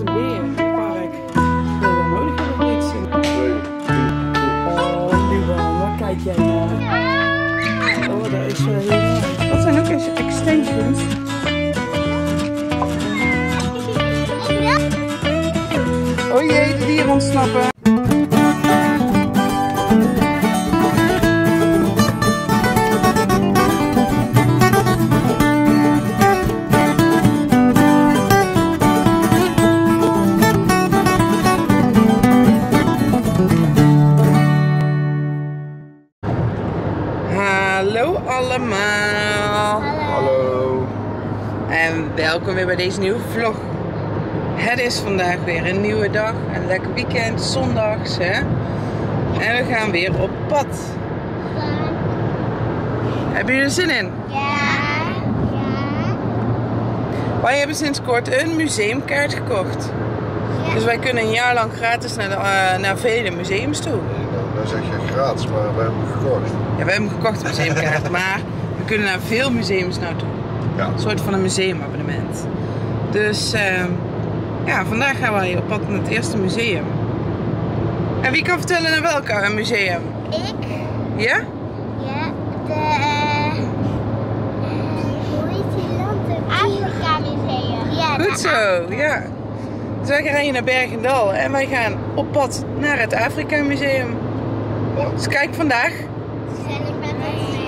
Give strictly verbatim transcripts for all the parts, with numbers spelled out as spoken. is een beerpark. Dat we nodig hebben voor iets. Oh, lieve, wat kijk jij nou? Oh, dat is wel heel leuk. Dat zijn ook eens extensions. Oh jee, de dieren ontsnappen. Hallo allemaal! Hallo! En welkom weer bij deze nieuwe vlog. Het is vandaag weer een nieuwe dag, een lekker weekend, zondags, hè? En we gaan weer op pad. Ja. Hebben jullie er zin in? Ja. Ja. Wij hebben sinds kort een museumkaart gekocht. Ja. Dus wij kunnen een jaar lang gratis naar, de, uh, naar vele museums toe. Dan zeg je gratis, maar we hebben hem gekocht. Ja, we hebben hem gekocht, een museumkaart, maar we kunnen naar veel museums naartoe. Ja. Een soort van een museumabonnement. Dus uh, ja, vandaag gaan wij op pad naar het eerste museum. En wie kan vertellen naar welk museum? Ik. Ja? Ja, de... Uh, hoe heet die land? Afrika Museum. Ja, goed zo, ja. Dus wij gaan hier naar Berg en Dal en wij gaan op pad naar het Afrika Museum. Dus kijk vandaag. Zijn ik met ons mee.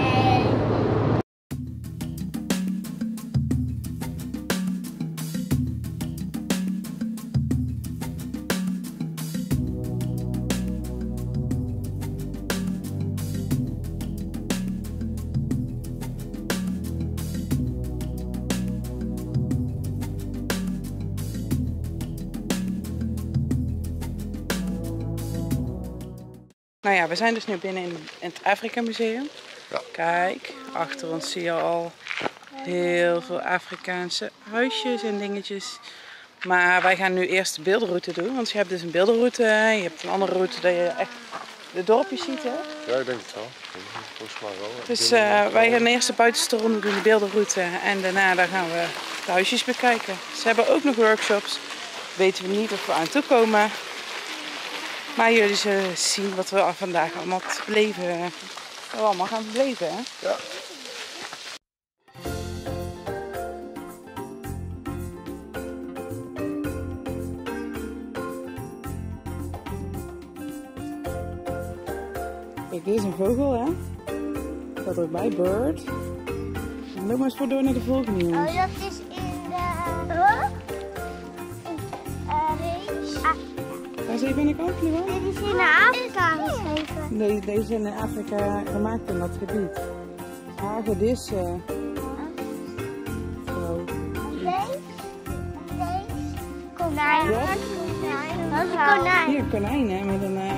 Nou ja, we zijn dus nu binnen in het Afrika Museum. Ja. Kijk, achter ons zie je al heel veel Afrikaanse huisjes en dingetjes. Maar wij gaan nu eerst de beeldenroute doen, want je hebt dus een beeldenroute. Je hebt een andere route dat je echt de dorpjes ziet, hè? Ja, ik denk het wel. Volgens mij wel. Dus uh, wij gaan eerst de buitenste ronde doen, de beeldenroute. En daarna dan gaan we de huisjes bekijken. Ze hebben ook nog workshops. Weten we niet of we aan toe komen. Maar jullie zullen zien wat we vandaag allemaal te beleven, wat we allemaal gaan beleven, hè? Ja. Kijk, dit is een vogel, hè? Staat erbij, bird. En loop maar eens voor door naar de volgende. Oh, dat is in de... Huh? Deze ben ik ook nu wel. Dit is in Afrika geschreven. Deze, deze zijn in Afrika gemaakt in dat gebied. Hagedissen. Zo. Deze? Deze? Konijn. Ja. Dat is een konijn. Hier, konijn, hè, met een... Uh,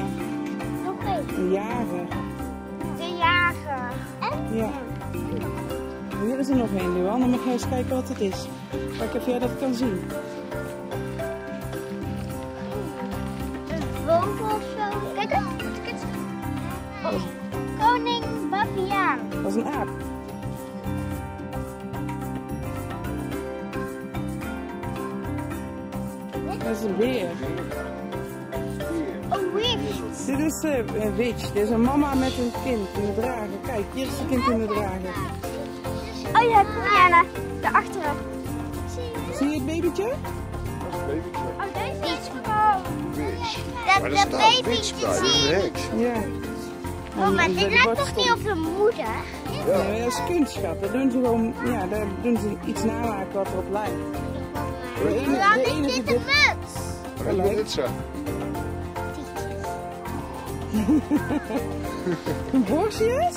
Nog een. Een jager. De jager. En? Ja. Hier is er nog één, Luan. Dan mag je eens kijken wat het is. Kijk of jij dat kan zien. Kijk eens, kijk eens. Oh, koning Babiaan. Dat is een aap. Dat is een beer. Een witch. Dit is een witch. Dit is een mama met een kind in de drager. Kijk, hier is het kind in de drager. Oh ja, kom Jana, daarachteren. Zie je het babytje? Oh, deze is dat de babytje ziet. Ja. Oh, maar dit lijkt toch niet op de moeder? Ja, nee, dat is kunstschap. Dat doen ze gewoon, ja, daar doen ze iets namaken wat erop lijkt. Dan is dit de muts. Wat lijkt dit zo? Een borstje is?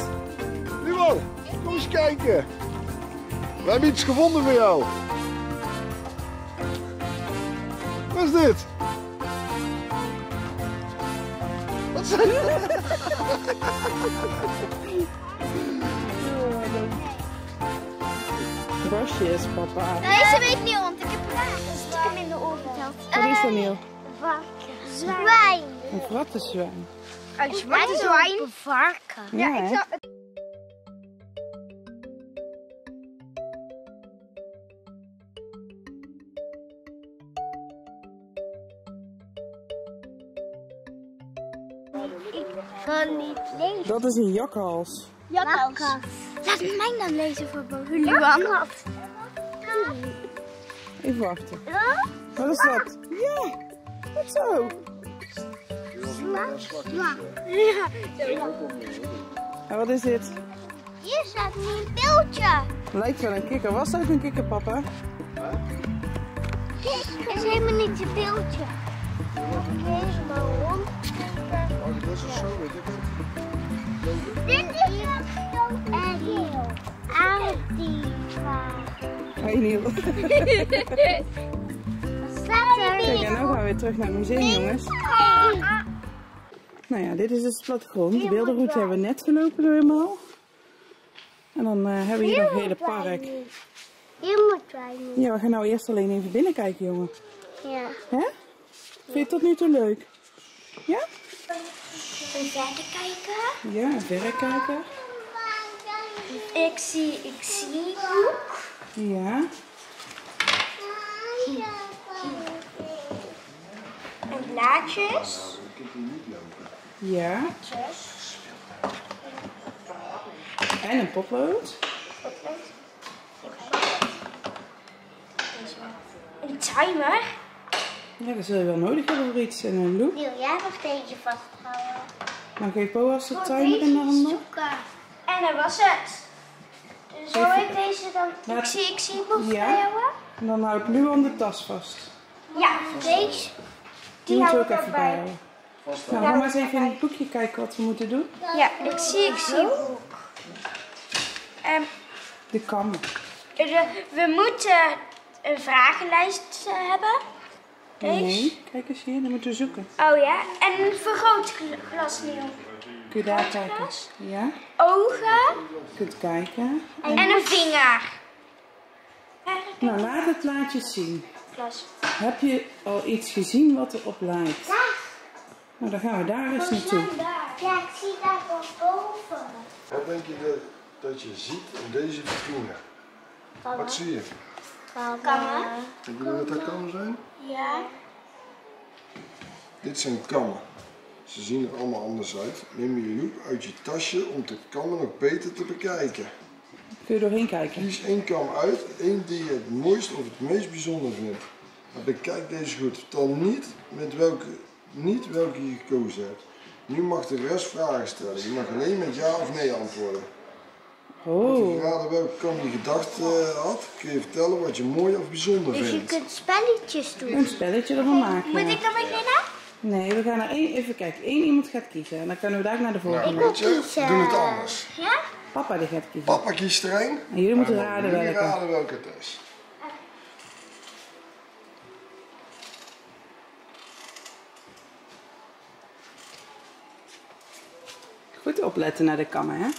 Luan, kom eens kijken. We hebben iets gevonden voor jou. Wat is dit? Ja, borstjes, papa. Deze weet niet, want ik heb een stuk hem in de oor verteld. Wat is dat, Niel? Zwijn. Een varkenszwijn. Een zwijnzwijn? Een varken. Ja, ik zou... Ik kan niet lezen. Dat is een jakhals. Jakhals. Laat mij dan lezen voor Luan. Even wachten. Wat is dat? Ja, wat zo. Sla. Ja. En wat is dit? Hier staat een beeldje. Lijkt wel een kikker. Was dat een kikker, papa? Het is helemaal niet een beeldje. Waarom? Oh, dat is zo, weet ik het. Dit is een heel aardig. Wat staat er? Kijk, en nou gaan we weer terug naar het museum, jongens. Nou ja, dit is dus het plattegrond. De beeldenroute hebben we net gelopen door helemaal. En dan uh, hebben we hier nog het hele park. Hier moet wij nu. Ja, we gaan nou eerst alleen even binnenkijken, jongen. Ja. Hè? Vind je het tot nu toe leuk? Ja? Verder kijken. Ja, verder kijken. Ik zie, ik zie een boek. Ja. En blaadjes. Ja. Blaadjes. En een potlood. Een timer. Ja, dat zul je wel nodig hebben voor iets. En een loop. Wil jij nog eentje vasthouden? Dan geef Boas de timer in de handen. En dat was het. Dus zo ik deze dan. Ik zie, ik zie nog ja. En dan houdt Luan de tas vast. Ja, deze. Die moet je ook even bijhouden. Nou, we gaan maar eens even in het boekje kijken wat we moeten doen. Ja, ik zie, ik zie. Um, de kamer. De, we moeten een vragenlijst hebben. Deze. Nee, kijk eens hier, dan moeten we zoeken. Oh ja, en een vergrootglas nieuw. Kun je daar kijken? Ja. Ogen. Je kunt kijken. En, en een vinger. Nou, laat het plaatje zien. Glas. Heb je al iets gezien wat erop lijkt? Ja. Nou, dan gaan we daar eens naartoe. Ja, ik zie daar van boven. Wat denk je dat? Dat je ziet in deze vitrine. Wat zie je? Kammen. Denk je dat dat kammen zijn? Ja. Dit zijn kammen. Ze zien er allemaal anders uit. Neem je loep uit je tasje om de kammen nog beter te bekijken. Kun je doorheen kijken? Kies één kam uit, één die je het mooist of het meest bijzonder vindt. Maar bekijk deze goed. Vertel niet met welke, niet welke je gekozen hebt. Nu mag de rest vragen stellen. Je mag alleen met ja of nee antwoorden. Als je raden welke kam je gedacht uh, had, kun je vertellen wat je mooi of bijzonder vindt. Dus je kunt spelletjes doen. Een spelletje ervan maken. Moet ik dan beginnen? Nee, we gaan er één, even kijken. Eén iemand gaat kiezen en dan kunnen we daar naar de volgende. Nou, weet je, we doen het anders. Ja? Papa die gaat kiezen. Papa kiest er één. En jullie moeten raden welke. Jullie raden welke het is. Goed opletten naar de kammen, hè?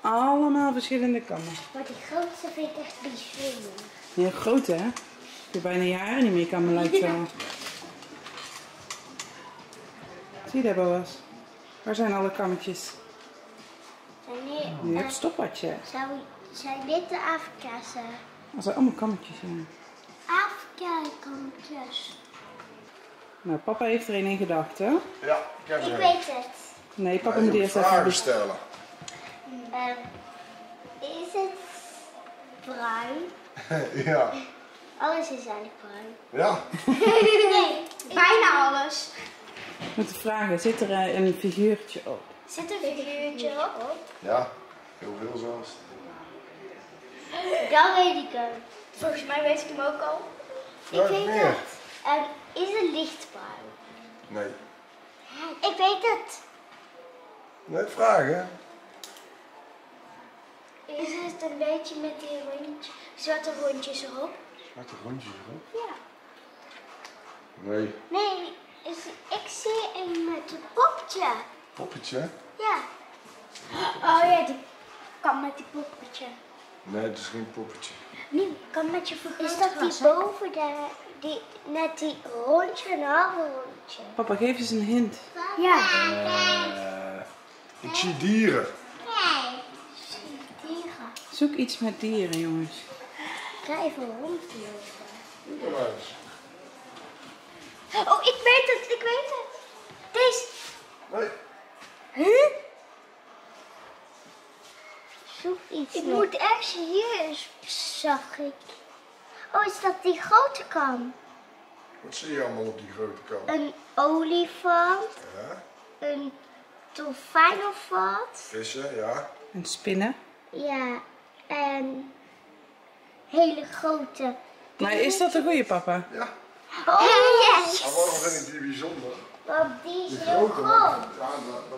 Allemaal verschillende kammen. Maar die grootste vind ik echt bijzonder. Ja, groot hè? Ik heb bijna jaren niet meer kammen lijkt zo. Zie je daar, Boas? Waar zijn alle kammetjes? Nu heb je stoppadje. Zijn dit de Afrika's? Dat zijn allemaal kammetjes, ja. Afrika-kammetjes. Nou, papa heeft er een in gedachten. Ja, ik heb het. Ik weet het. Nee, papa moet eerst even bestellen. Um, is het bruin? Ja. Alles is eigenlijk bruin. Ja. Nee, bijna alles. Met de vragen, zit er een figuurtje op? Zit er een figuurtje op? Ja, heel veel zelfs. Dat weet ik hem. Volgens mij weet ik hem ook al. Ja, ik weet meer. Het. Um, is het lichtbruin? Nee. Ik weet het. Nee, vragen. Is het een beetje met die rondje, zwarte rondjes erop? Zwarte rondjes erop? Ja. Nee. Nee, is, ik zie een met een poppetje. Poppetje? Ja. Oh ja, die kan met die poppetje. Nee, dat is geen poppetje. Nee, kan met je vergrootglas. Is dat die boven de, die, met die rondje en half rondje? Papa, geef eens een hint. Ja. Uh, ik zie dieren. Zoek iets met dieren, jongens. Ik ga even rondlopen. Oh, ik weet het, ik weet het. Deze. Nee. Huh? Zoek iets. Ik moet ergens hier eens, zag ik. Oh, is dat die grote kan? Wat zie je allemaal op die grote kan? Een olifant. Ja. Een dolfijn of wat? Vissen, ja. Een spinnen. Ja. En hele grote. Maar is dat een goede papa? Ja. Oh yes! Maar waarom vind ik die bijzonder? Want die is die heel groot. Ja, maar,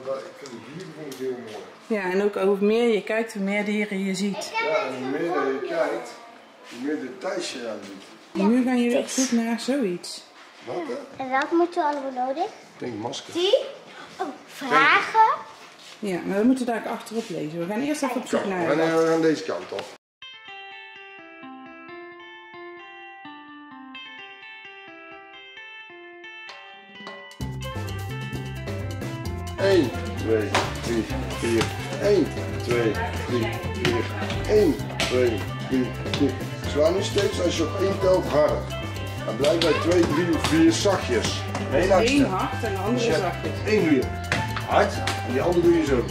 maar ik vind die dieren heel mooi. Ja, en ook hoe meer je kijkt, hoe meer dieren je ziet. Ja, en hoe meer je kijkt, hoe meer details je aan ziet. Ja, nu gaan jullie op zoek naar zoiets. Wat hè? En welke moeten we allemaal nodig? Ik denk masker. Die? Oh, vragen? Ja, maar we moeten daar achterop lezen. We gaan eerst even op zoek naar. Wanneer we gaan deze kant op. een, twee, drie, vier. een, twee, drie, vier. een, twee, drie, vier. Zwaar nu steeds als je op één telt harder. En blijf bij twee, drie of vier zachtjes. Eén hard en de andere dus zachtjes. Eén doe je hard en die andere doe je zo.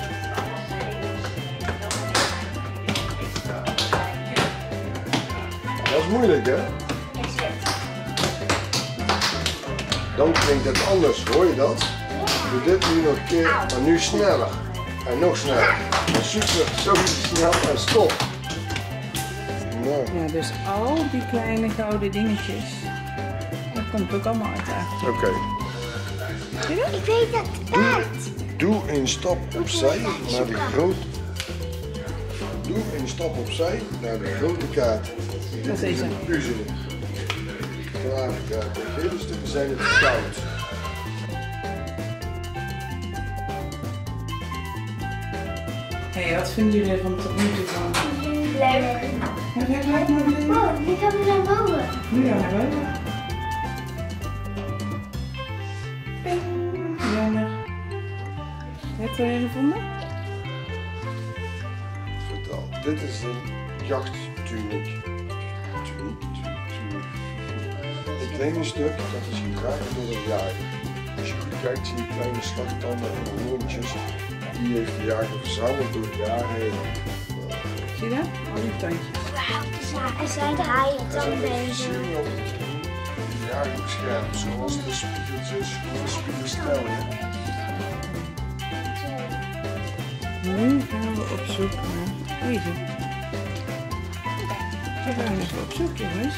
Dat is moeilijk hè? Dan klinkt het anders, hoor je dat? Doe dit nu nog een keer, maar nu sneller. En nog sneller. En super, zo snel en stop. Nou. Ja, dus al die kleine gouden dingetjes. Dat komt ook allemaal uit daar. Oké. Okay. Ik weet dat het. Doe een stap opzij naar de grote. Doe een stap opzij naar de grote kaart. Dat is deze. Een puzzel. Klaar, kaart. De hele stukken zijn het goud. Hey, wat vinden jullie ervan tot nu toe van? Leuk. Heb jij leuk naar beneden? Oh, nu gaan we naar boven. Nu gaan we naar boven. Ping. Jammer. Heb je er een gevonden? Vertel. Dit is een jachttunik. Tunik, tunik. Het kleine stuk, dat is gedragen door een jager. Als je goed kijkt, zie je kleine slagtanden en de hoortjes. Die heeft de jager verzameld door het jaar heen. Zie je dat? Al die tandjes. Wauw, er zijn haaien bezig. Er op het jager beschermd, zoals de spiegeltjes voor de spiegelstijl. Nu gaan we op zoek naar deze. We gaan even op zoek, jongens.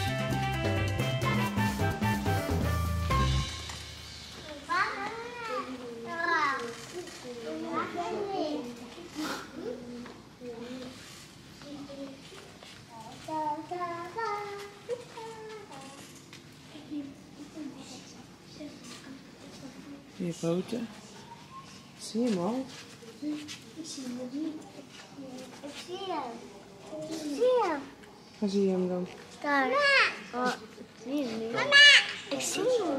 Hier boten. Zie je hem al? Ik zie hem niet. Ik zie hem. Ik zie hem. Waar zie je hem dan? Daar. Oh, ik zie hem niet. Mama! Ik zie hem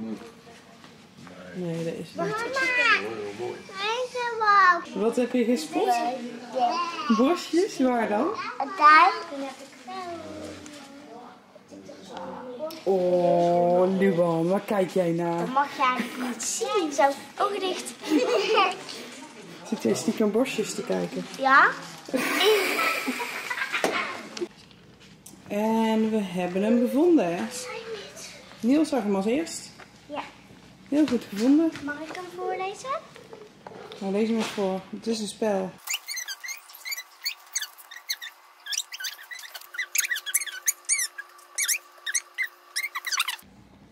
niet. Nee, dat is niet. Mama! Wat heb je gespot? Bosjes, waar dan? Daar. Oh, Luan, waar kijk jij naar? Dat mag jij niet zien, zo ogen dicht. Zit je stiekem borstjes te kijken? Ja. En we hebben hem gevonden, hè? Niels zag hem als eerst. Ja. Heel goed gevonden. Mag ik hem voorlezen? Nou, lees hem eens voor. Het is een spel.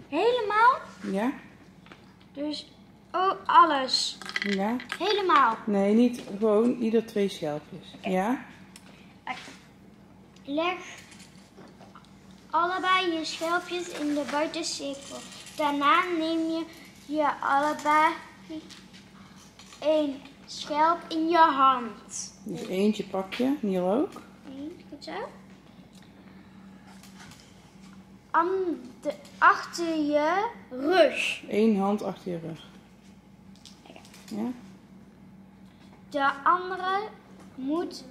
Helemaal? Ja. Dus, oh, alles. Ja. Helemaal? Nee, niet gewoon ieder twee schelpjes. Okay. Ja. Leg allebei je schelpjes in de buitencirkel. Daarna neem je je allebei één schelp in je hand. Dus eentje pak je, hier ook. Eén, goed zo. De, achter je rug. Eén hand achter je rug. Okay. Ja. De andere moet.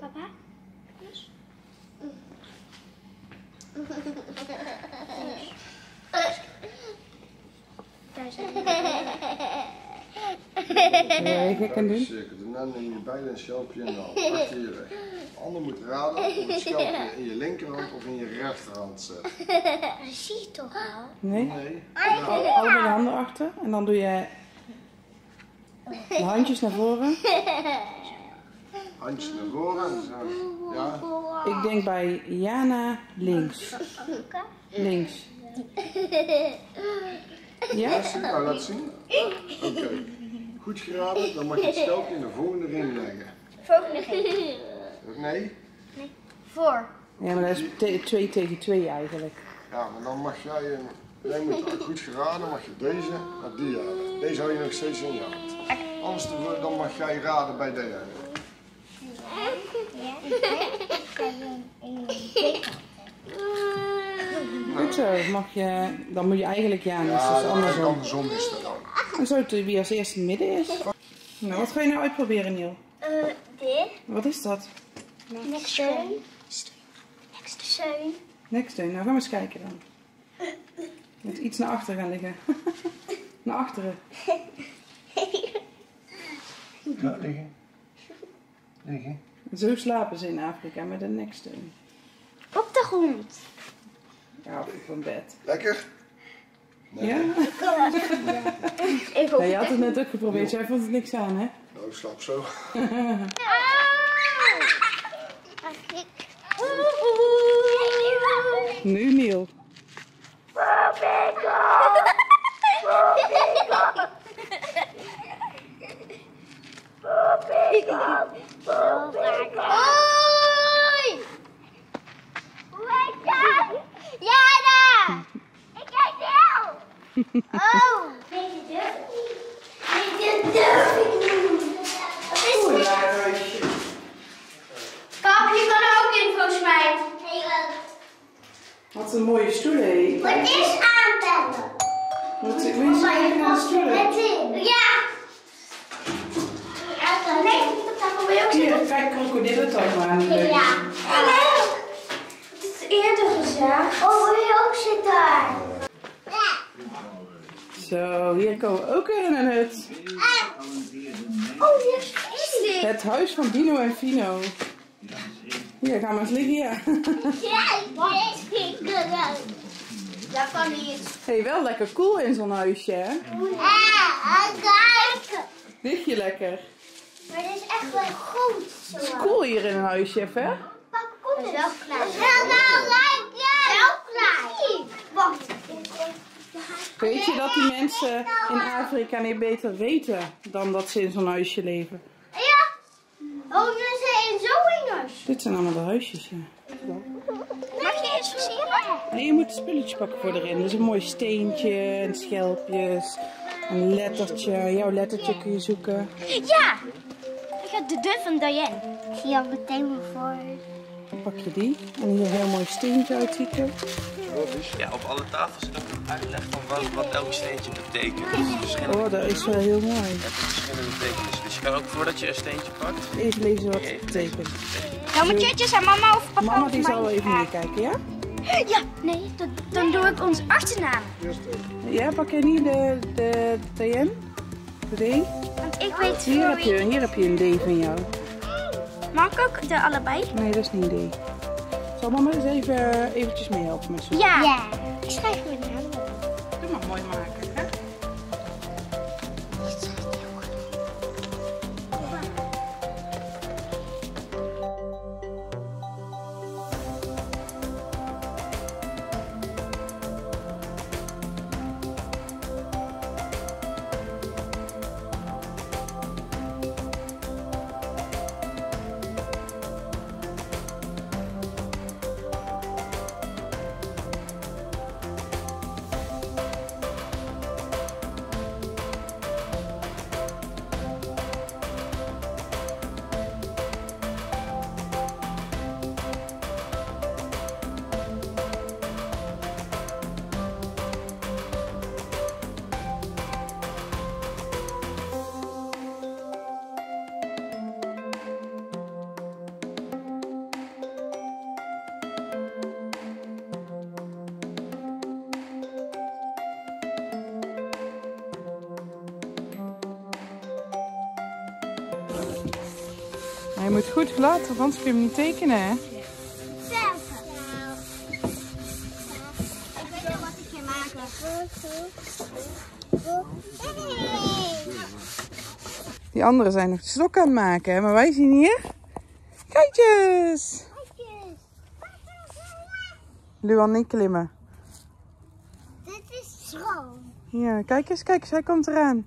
Papa? Dus. Nee, gek en ding. Daarna neem je beide een schelpje in de hand. Achter je weg. De ander moet raden of je het schelpje in je linkerhand of in je rechterhand zet. Dat zie je toch wel? Nee. Nee. Nou, allebei de handen achter en dan doe je de handjes naar voren. Handjes naar voren. Ja. Ik denk bij Jana links. Links. Ja? Laat zien. Nou, laat zien. Oké. Okay. Goed geraden, dan mag je het stelpje in de volgende ring leggen. Volgende ring? Nee? Nee. Voor. Ja, maar dat is te twee tegen twee eigenlijk. Ja, maar dan mag jij, een, jij moet goed geraden, mag je deze naar die halen. Deze hou je nog steeds in je hand. Anders dan mag jij raden bij deze. Ja, goed zo, mag je, dan moet je eigenlijk ja, dus ja, is andersom. Andersom is dat dan. En zo wie als eerste in het midden is. Nou, wat ga je nou uitproberen, Niel? Uh, dit. Wat is dat? Neksteun. Neksteun. Neksteun. Nou, gaan we eens kijken dan. Moet iets naar achter gaan liggen. Naar achteren. Ja, liggen. Liggen. Zo slapen ze in Afrika met een neksteun. Op de grond. Ja, op van bed. Lekker. Nee. Ja? Ja. Even nee, je had het net ook geprobeerd, jij vond het niks aan, hè? Nou, ik slaap zo. Nu, Niel. Oh, deze durf ik niet. Deze durf ik niet. Wat is dit? Pap, je kan er ook in volgens mij. Nee, ook. Wat een mooie stoelen, hé. Wat is aanbellen? Wat is aanbellen? Stoelen? Ja. Hier, kijk, krokodillen toch maar. Ja. Hallo. Het is eerder gezegd. Oh, hier ook zit daar. Zo, hier komen we ook weer in een hut. Oh, hier is het. Het huis van Dino en Fino. Hier, gaan we eens liggen, ja. Daar kan hij. Hé, wel lekker cool in zo'n huisje, hè? Ja, lekker. Lig je lekker. Maar dit is echt wel goed. Het is cool hier in een huisje, hè? Papa, kom eens. Het is wel lekker. Wel klein. Weet je dat die mensen in Afrika niet beter weten dan dat ze in zo'n huisje leven? Ja, wonen ze in zo'n huis. Dit zijn allemaal de huisjes, ja. Mag je eens versieren? Nee, je moet een spulletje pakken voor erin. Dus een mooi steentje, een schelpjes, een lettertje. Jouw lettertje kun je zoeken. Ja, ik heb de deur van Diane. Ik zie al meteen me voor. Dan pak je die en hier een heel mooi steentje uitzieken. Ja, op alle tafels zit ook een uitleg van wat, wat elk steentje betekent. Dus oh, dat is wel heel mooi. Het heeft verschillende betekenissen. Dus je kan ook voordat je een steentje pakt... Even lezen wat het betekent. Nou, mijn tjutjes en mama of papa. Mama die zal wel even meekijken, ja? Ja, nee, dat, dan doe ik onze achternaam. Ja, pak jij niet de, de, de Diane? De D? Want ik weet het hier heb je, hier heb je een D van jou. Mag ik ook de allebei? Nee, dat is niet een D. Zal mama eens even eventjes meehelpen met zo'n... Ja. Ja, ik schrijf mijn naam op. Doe maar mooi maken, hè? moet goed glad, want anders kun je hem niet tekenen, hè? Zelf. Ik weet nog wat ik ga maken. Die anderen zijn nog de stok aan het maken, maar wij zien hier... Kijkjes! Luan niet klimmen. Dit is schoon. Ja, kijk eens, kijk eens, hij komt eraan.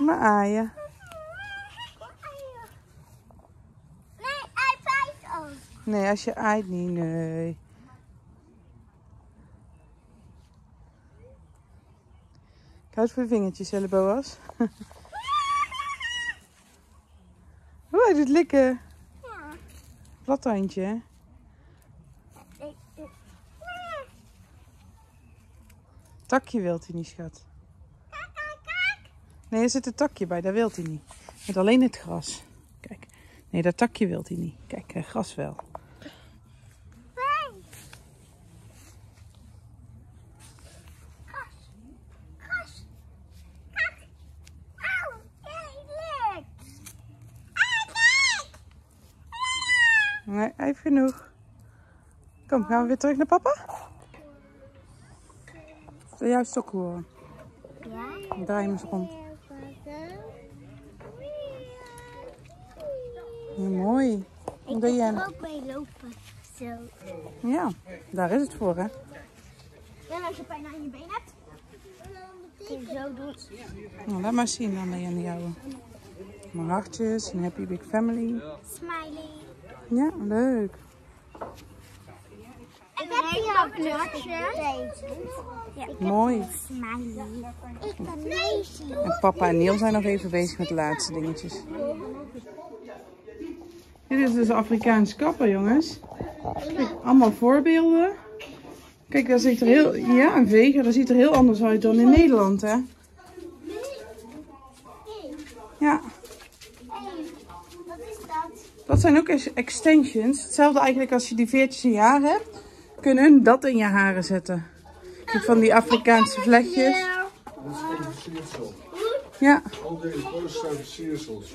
Maar aaien. Nee, hij bijt ook. Nee, als je aait niet, nee. Ik houd voor je vingertjes, hè, Boas. Oeh, hij doet likken. Ja. Plat handje, hè? Takje wilt hij niet, schat. Nee, er zit een takje bij, daar wilt hij niet. Met alleen het gras. Kijk. Nee, dat takje wilt hij niet. Kijk, het gras wel. Nee. Gras. Gras. Gras. Au, eerlijk. Eerlijk. Nee, hij heeft genoeg. Kom, gaan we weer terug naar papa? Wil jij stok horen? Ja. Draai hem eens rond. Ja, mooi. Ik wil er ook mee lopen. Zo. Ja, daar is het voor, hè? Ja, als je pijn aan je been hebt, dan zo doet. Nou, laat maar zien dan bij jou. Mijn hartjes, een happy big family. Smiley. Ja, leuk. Ik heb hier ook een hartje. Mooi. Smiley. Ik kan lezen. En papa en Niel zijn nog even bezig met de laatste dingetjes. Dit is dus Afrikaans kappen, jongens. Kijk, allemaal voorbeelden. Kijk, daar ziet er heel... Ja, een veger. Dat ziet er heel anders uit dan in Nederland, hè? Ja. Wat is dat? Dat zijn ook extensions. Hetzelfde eigenlijk als je die veertjes in je haar hebt. Kunnen hun dat in je haren zetten. Kijk, van die Afrikaanse vlechtjes. Dat is van de siersel. Ja. Al deze posten zijn siersels.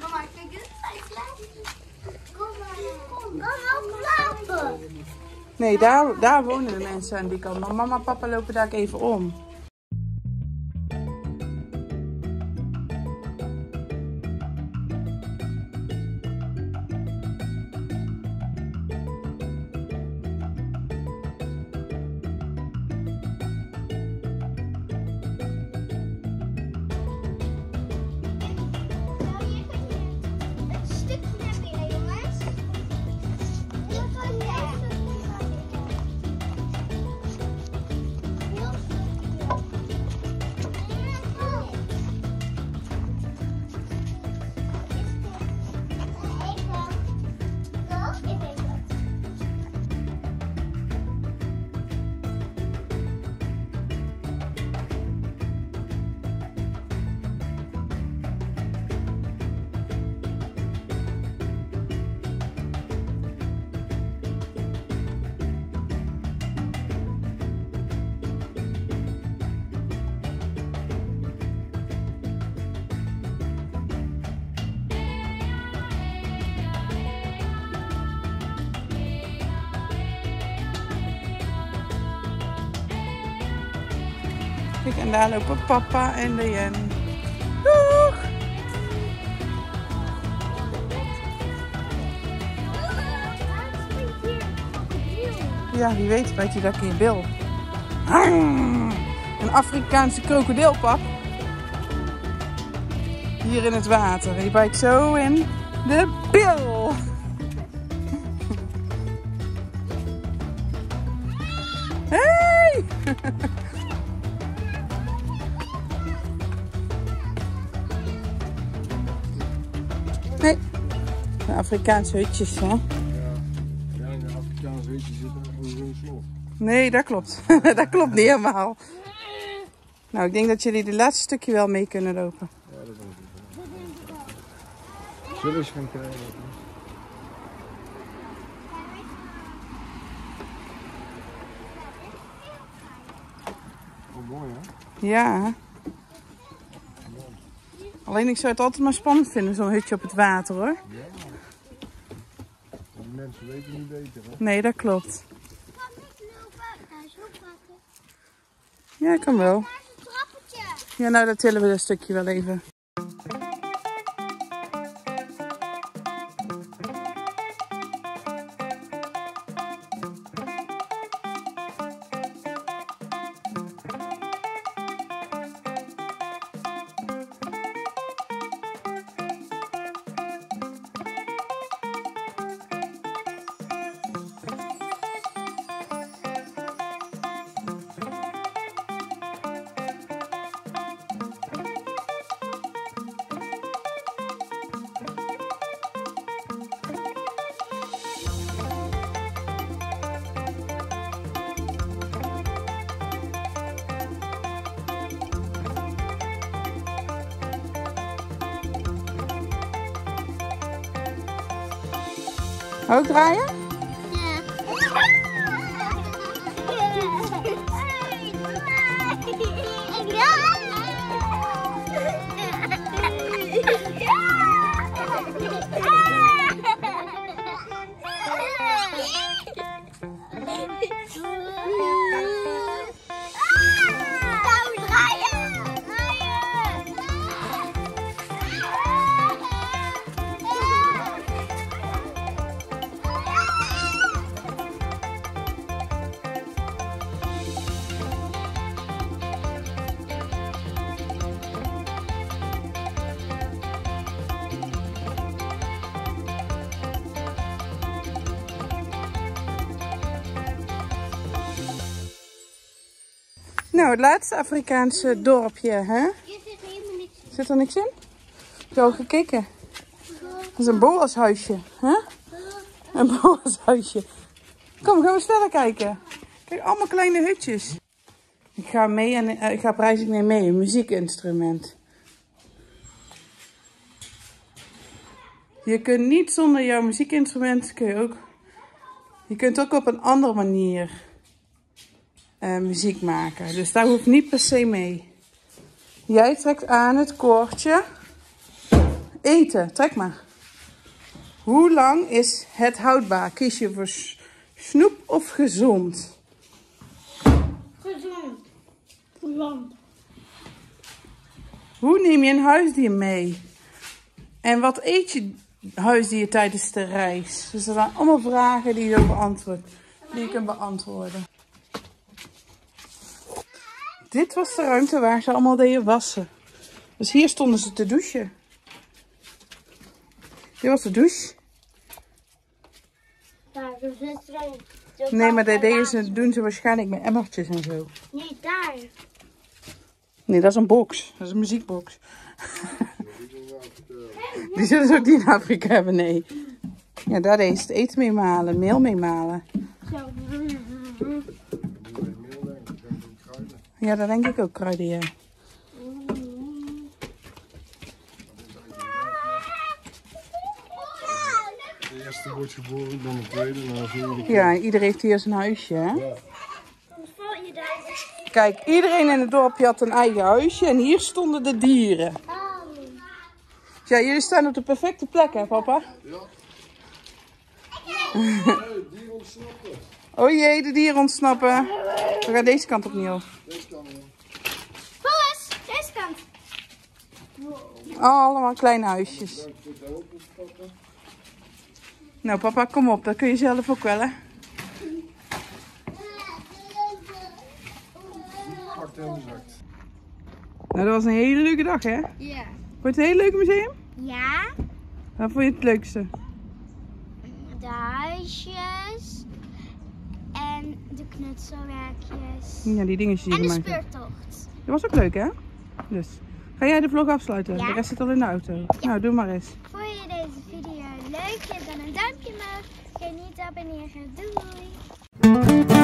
Mama, kijk eens. Kom maar. Kom maar. Nee, daar, daar wonen de mensen aan die kant. Maar mama en papa lopen daar even om. Kijk, en daar lopen papa en Leanne. Doeg! Ja, wie weet bijt je dat in je bil. Een Afrikaanse krokodil, pap. Hier in het water. En die bijt zo in de bil. Hey! Nee, de Afrikaanse hutjes, hè? Ja, ja, in de Afrikaanse hutjes zit er gewoon geen slot. Nee, dat klopt. Dat klopt niet helemaal. Nou, ik denk dat jullie dit laatste stukje wel mee kunnen lopen. Ja, dat denk ik wel. Zullen ze gaan krijgen? Oh, mooi, hè? Ja. Alleen ik zou het altijd maar spannend vinden, zo'n hutje op het water hoor. Ja. Die mensen weten niet beter hè? Nee, dat klopt. Kan ik nu op huis oppakken? Ja, kan wel. Ja, nou dat tillen we dat stukje wel even. Ook draaien? Ja. Nou, het laatste Afrikaanse dorpje, hè? Hier zit helemaal niks in. Zit er niks in? Heb je al gekeken? Dat is een boerenhuisje, hè? Een boerenhuisje. Kom, gaan we eens verder kijken. Kijk, allemaal kleine hutjes. Ik ga mee en uh, ik ga op reis, ik neem mee een muziekinstrument. Je kunt niet zonder jouw muziekinstrument, kun je ook. Je kunt ook op een andere manier. Uh, muziek maken. Dus daar hoef ik niet per se mee. Jij trekt aan het koordje. Eten, trek maar. Hoe lang is het houdbaar? Kies je voor snoep of gezond? Gezond. Gezond. Hoe neem je een huisdier mee? En wat eet je huisdier tijdens de reis? Dus dat zijn allemaal vragen die je, beantwoord, die je kunt beantwoorden. Dit was de ruimte waar ze allemaal deden wassen. Dus hier stonden ze te douchen. Dit was de douche. Daar, dus het nee, maar dat deden ze, doen ze waarschijnlijk met emmertjes en zo. Nee, daar. Nee, dat is een box. Dat is een muziekbox. Die zullen ze ook niet in Afrika hebben, nee. Ja, daar deden ze het eten mee malen, meel mee malen. Ja, dat denk ik ook, kruiden, ja. De eerste wordt geboren, dan de tweede, dan de vierde keer. Ja, iedereen heeft hier zijn huisje, hè? Ja. Kijk, iedereen in het dorpje had een eigen huisje en hier stonden de dieren. Ja, jullie staan op de perfecte plek, hè, papa? Ja. De dieren ontsnappen. Oh jee, de dieren ontsnappen. We gaan deze kant opnieuw. Deze kant opnieuw. Volgens, deze kant. Oh, allemaal kleine huisjes. Nou papa, kom op. Dat kun je zelf ook wel, hè. Nou, dat was een hele leuke dag, hè? Ja. Vond je het een heel leuk museum? Ja. Wat vond je het leukste? De huisjes. En de knutselwerkjes. Ja, die dingetjes die en de maken. Speurtocht. Dat was ook leuk, hè? Dus, ga jij de vlog afsluiten? Ja. De rest zit al in de auto. Ja. Nou, doe maar eens. Vond je deze video leuk? Geef dan een duimpje omhoog. Vergeet niet te abonneren. Doei!